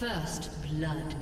First blood.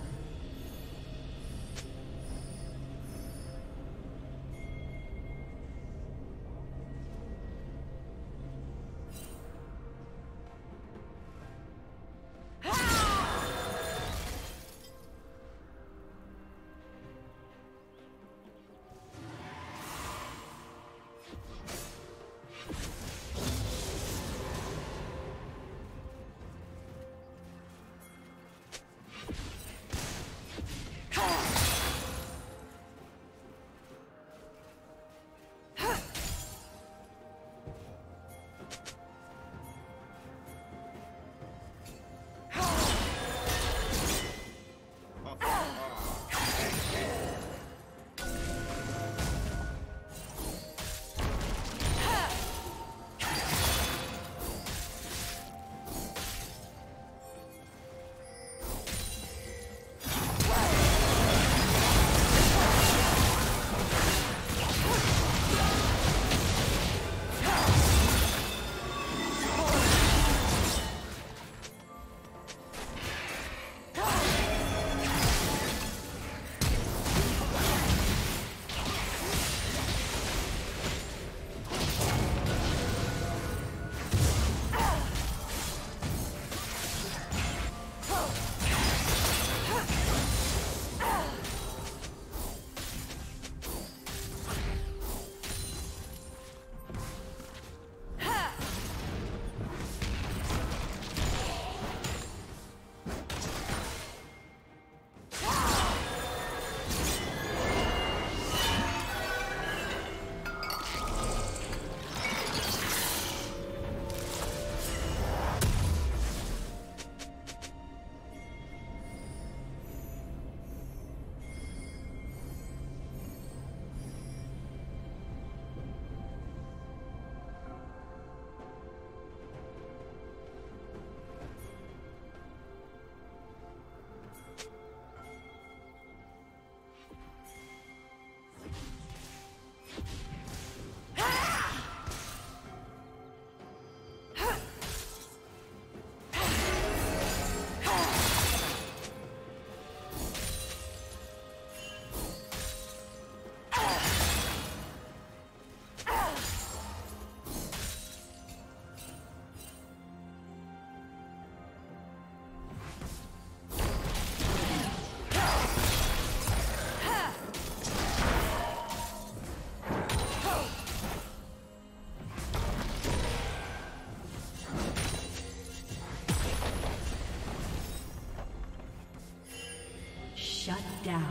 Shut down.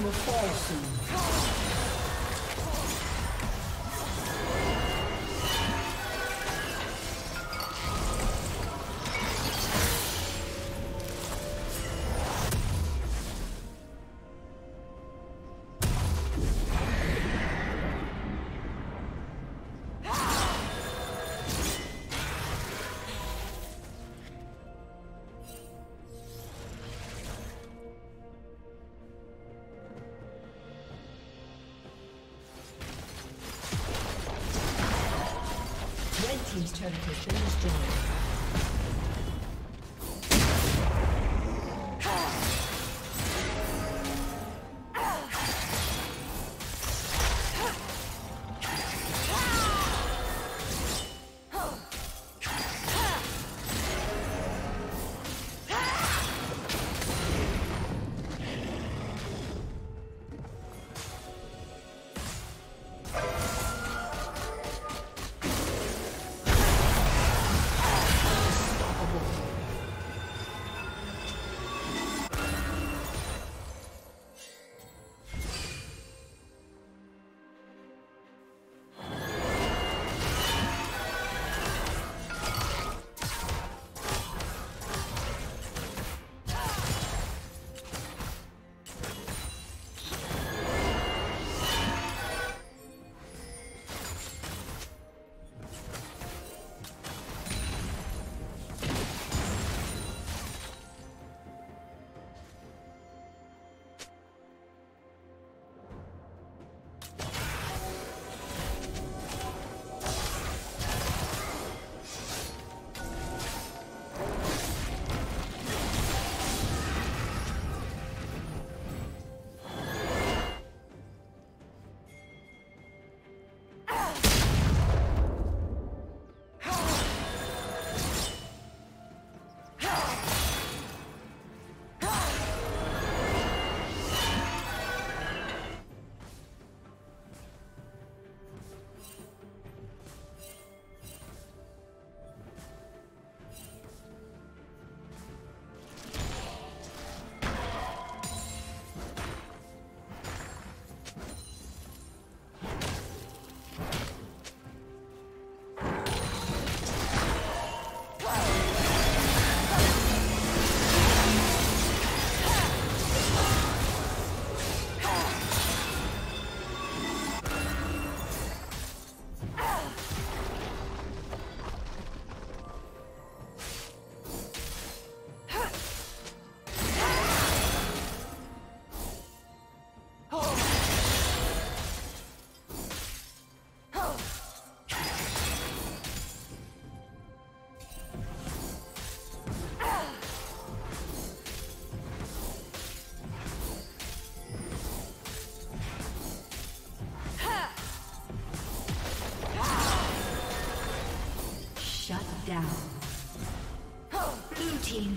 Will fall soon. Team's turret has been destroyed. Down. Blue team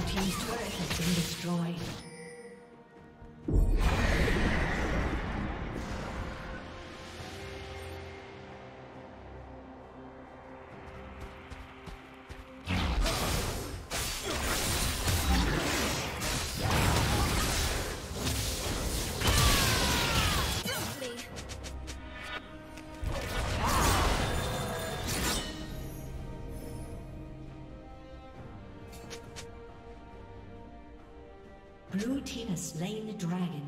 Blue team's turret has been destroyed. Blue team has slain the dragon.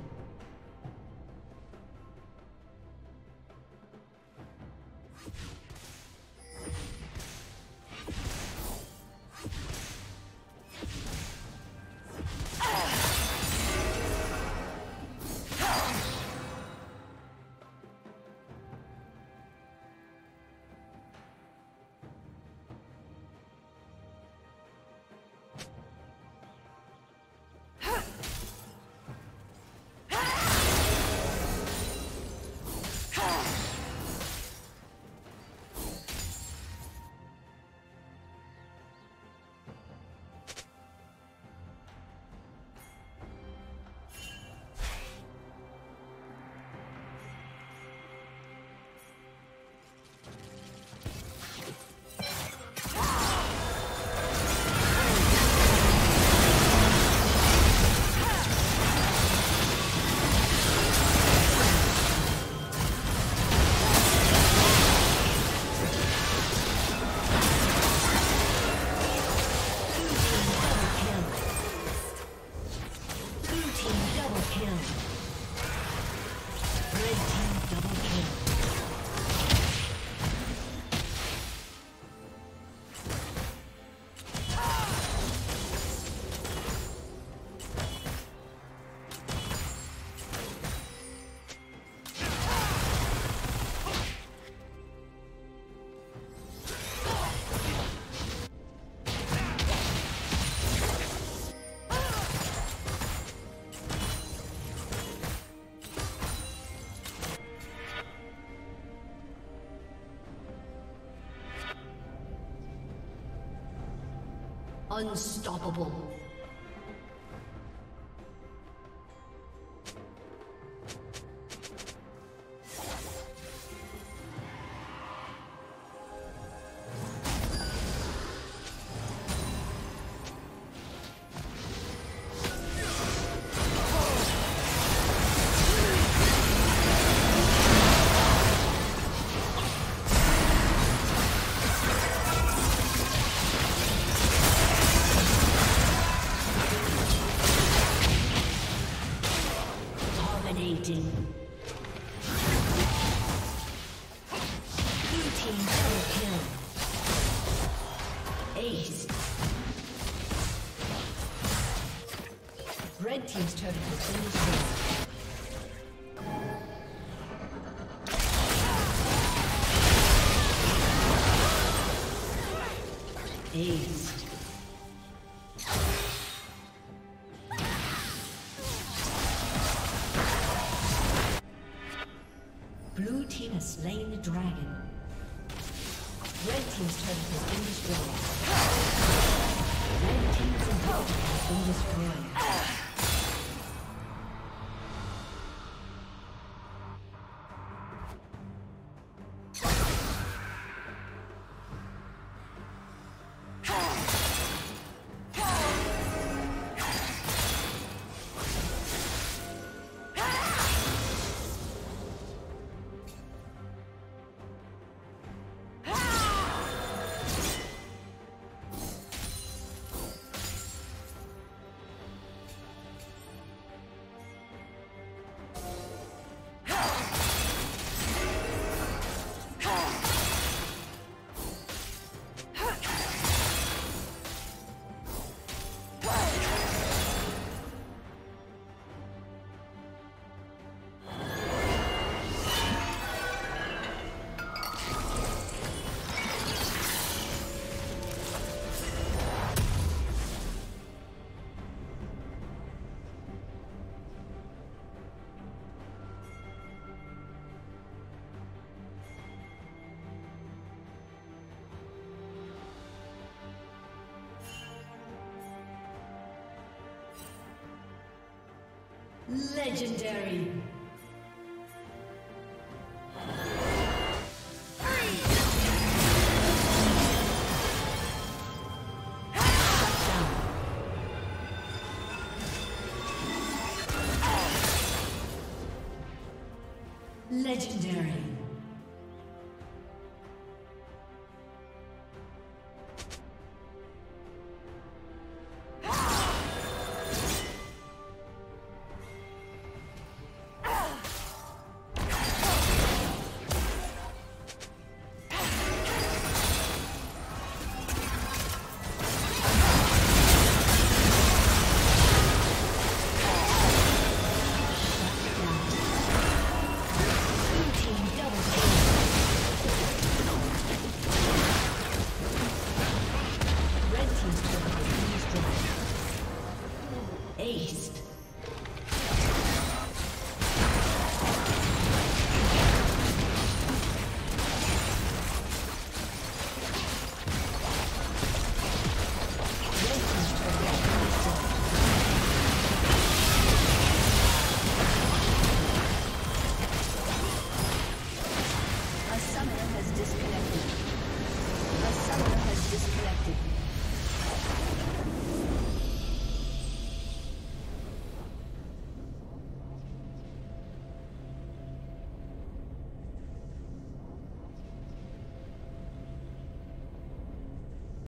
Unstoppable. Red team's turret has been destroyed. Aced. Blue team has slain the dragon. Red team's turret has been destroyed. Red team's inhibitor has been destroyed. Legendary. Legendary.